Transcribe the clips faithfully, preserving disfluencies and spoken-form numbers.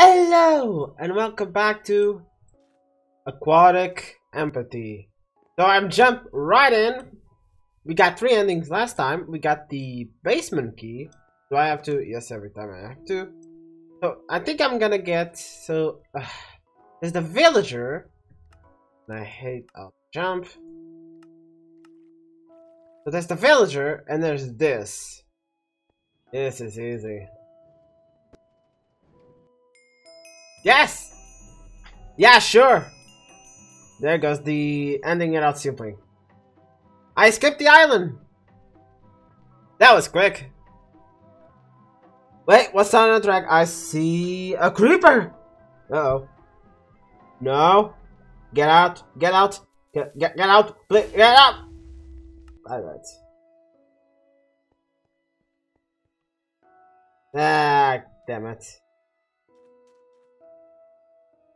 Hello and welcome back to Aquatic Apathy. So I'm jump right in. We got three endings last time. We got the basement key. Do I have to? Yes, every time I have to. So I think I'm gonna get. So uh, there's the villager. And I hate. I'll jump. So there's the villager and there's this. This is easy. Yes! Yeah, sure! There goes the ending it out simply. I skipped the island! That was quick. Wait, what's on the track? I see a creeper! Uh-oh. No. Get out. Get out. Get, get, get out. Please, get out! Alright. Ah, damn it.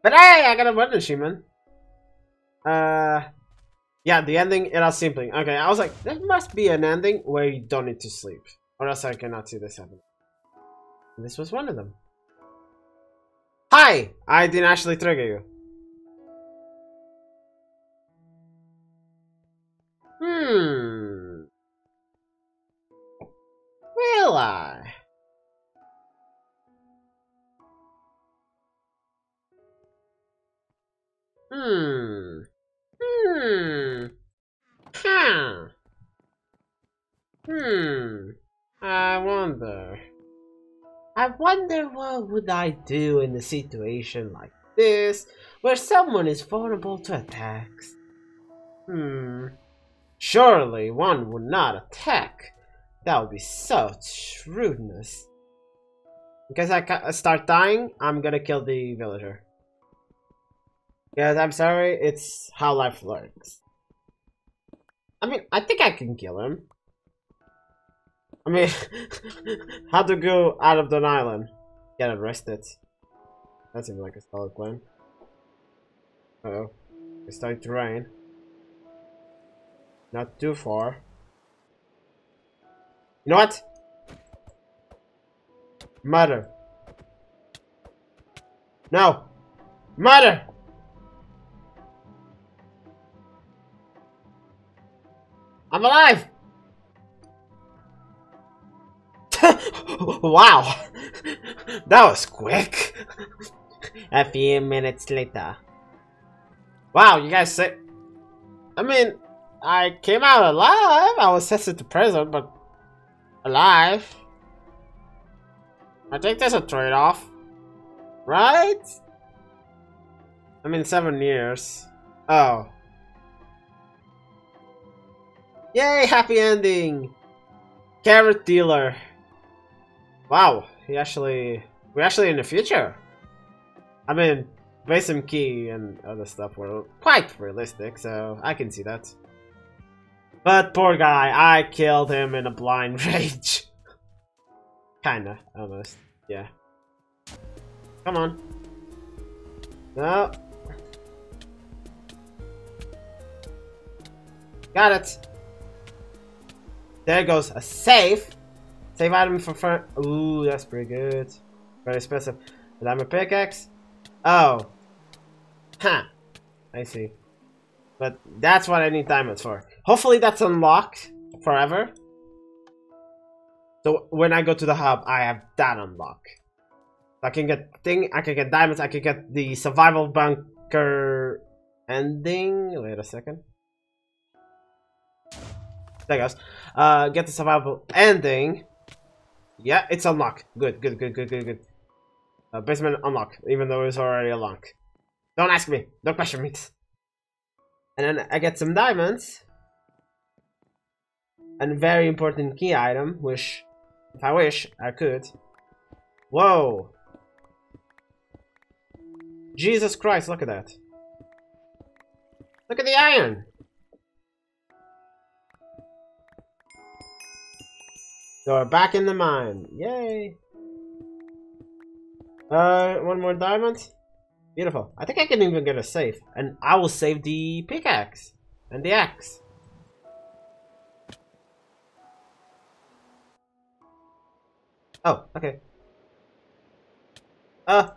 But hey, I got a wonder man. Uh, yeah, the ending it was simple. Okay, I was like, there must be an ending where you don't need to sleep, or else I cannot see this happen. And this was one of them. Hi, I didn't actually trigger you. Hmm. Will I? Hmm. Hmm. Huh. Hmm. I wonder. I wonder what would I do in a situation like this, where someone is vulnerable to attacks. Hmm. Surely one would not attack. That would be such rudeness. Because I ca start dying, I'm gonna kill the villager. Yes, I'm sorry, it's how life works. I mean, I think I can kill him. I mean, how to go out of the island? Get arrested. That seems like a solid plan. Uh oh. It's starting to rain. Not too far. You know what? Murder. No! Murder! I'm alive! Wow! That was quick! A few minutes later. Wow, you guys say. I mean, I came out alive! I was tested to prison, but. Alive? I think that's a trade off. Right? I mean, seven years. Oh. Yay, happy ending! Carrot dealer. Wow, he actually... We're actually in the future. I mean, basement key and other stuff were quite realistic, so I can see that. But poor guy, I killed him in a blind rage. Kinda, almost. Yeah. Come on. No. Got it. There goes a safe. Save item for front. Ooh, that's pretty good. Very expensive. But I'm a pickaxe. Oh. Huh. I see. But that's what I need diamonds for. Hopefully that's unlocked forever. So when I go to the hub, I have that unlocked. I can get thing. I can get diamonds. I can get the survival bunker ending. Wait a second. There goes. Uh, get the survival ending. Yeah, it's unlocked. Good, good, good, good, good, good. Uh, basement unlocked, even though it's already unlocked. Don't ask me. Don't question me. And then I get some diamonds. And a very important key item, which, if I wish, I could. Whoa. Jesus Christ, look at that. Look at the iron. So we're back in the mine. Yay! Uh, one more diamond. Beautiful. I think I can even get a safe. And I will save the pickaxe. And the axe. Oh, okay. Uh,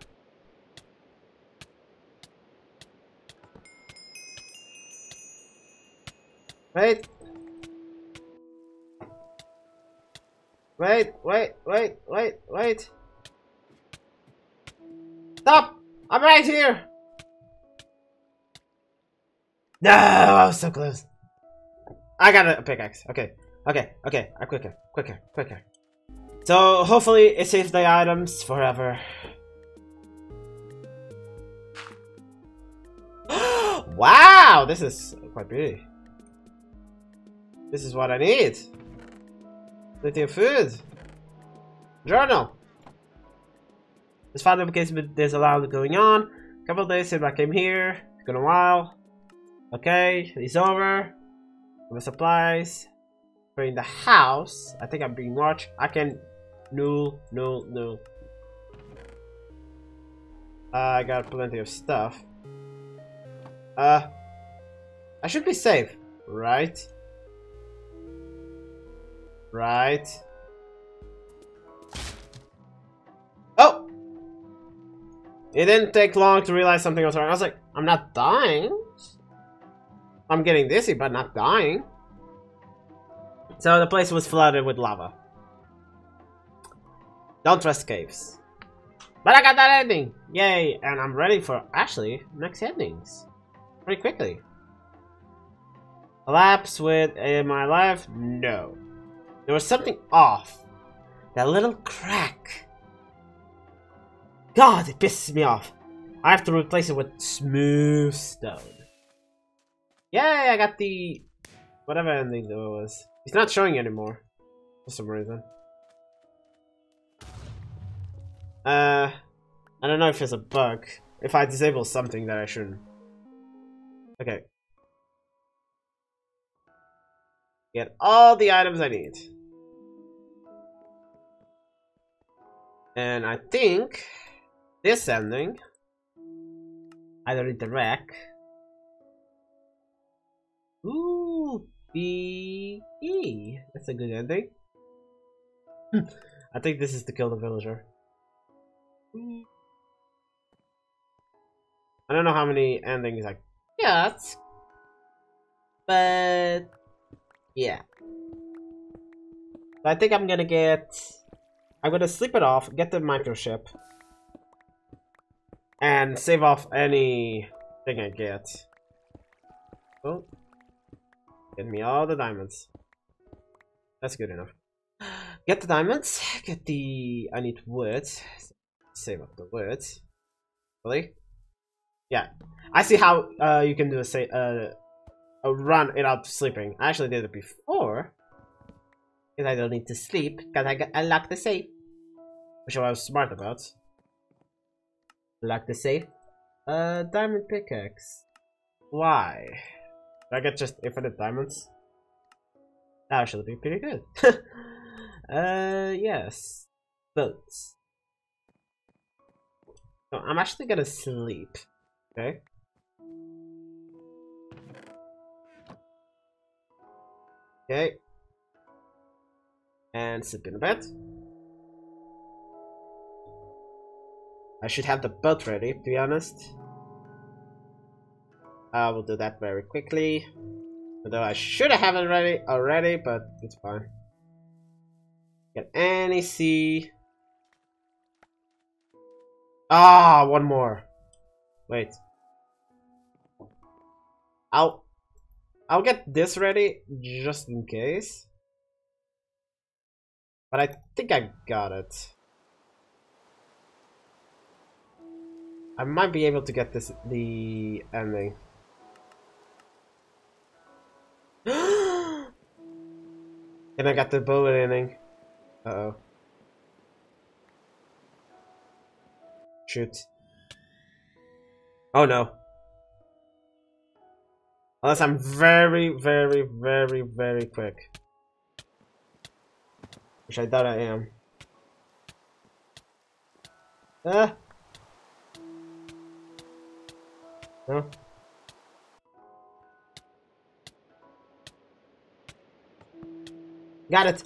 Wait. Wait, wait, wait, wait, wait. Stop! I'm right here! No, I was so close. I got a pickaxe. Okay, okay, okay. I'm quicker, quicker, quicker. So hopefully it saves the items forever. Wow, this is quite pretty. This is what I need. Plenty of food. Journal. This file duplication, there's a lot going on. Couple of days since I came here. It's been a while. Okay, it's over. My supplies. We're in the house. I think I'm being watched. I can. No, no, no. I got plenty of stuff. Uh. I should be safe, right? Right. Oh! It didn't take long to realize something was wrong. I was like, I'm not dying. I'm getting dizzy, but not dying. So the place was flooded with lava. Don't trust caves. But I got that ending! Yay! And I'm ready for, actually, next endings. Pretty quickly. Collapse with in my life? No. There was something off. That little crack. God, it pisses me off. I have to replace it with smooth stone. Yay, I got the whatever ending though it was. It's not showing anymore for some reason. Uh, I don't know if it's a bug. If I disable something that I shouldn't. Okay. Get all the items I need. And I think this ending, I don't need the rack. Ooh, B E. That's a good ending. I think this is to kill the villager. I don't know how many endings I got, but yeah. So I think I'm gonna get. I'm gonna sleep it off, get the microchip, and save off anything I get. Oh. Get me all the diamonds. That's good enough. Get the diamonds. Get the... I need wood. Save up the wood. Really? Yeah. I see how uh, you can do a, say, uh, a run without sleeping. I actually did it before. Because I don't need to sleep. Because I, I locked the safe. Which I was smart about. Lock the safe. Uh, diamond pickaxe. Why? I get just infinite diamonds. That actually be pretty good. uh, yes. Boats. So I'm actually gonna sleep. Okay. Okay. And sleep in a bed. I should have the boat ready, to be honest. I uh, will do that very quickly. Although I should have it ready already, but it's fine. Get any sea. Ah, one more. Wait. I'll I'll get this ready just in case. But I think I got it. I might be able to get this the ending. And I got the bullet ending. Uh oh. Shoot. Oh no. Unless I'm very, very, very, very quick. Which I doubt I am. Ah. No. Got it.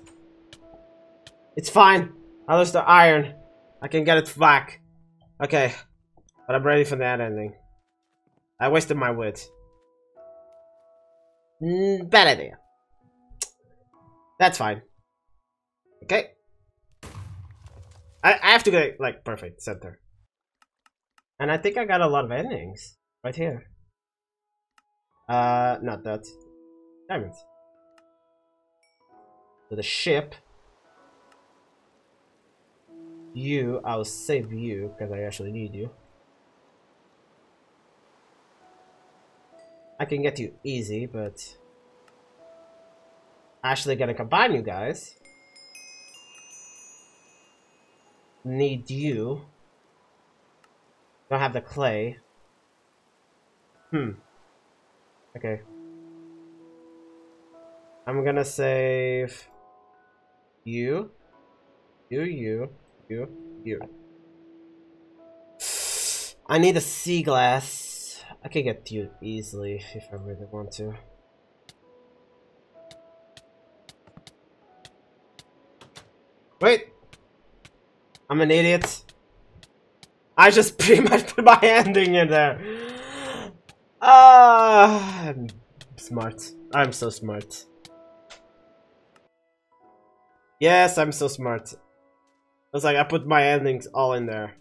It's fine. I lost the iron. I can get it back. Okay. But I'm ready for that ending. I wasted my wood. Mm, bad idea. That's fine. Okay. I, I have to get, like, perfect center. And I think I got a lot of endings right here. Uh, not that. Diamonds. To the ship. You, I'll save you, because I actually need you. I can get you easy, but... actually gonna combine you guys. Need you. Don't have the clay. Hmm. Okay. I'm gonna save... You. You, you. You, you. I need a sea glass. I can get you easily if I really want to. Wait! I'm an idiot. I just pretty much put my ending in there. Ah, uh, I'm smart. I'm so smart. Yes, I'm so smart. It's like I put my endings all in there.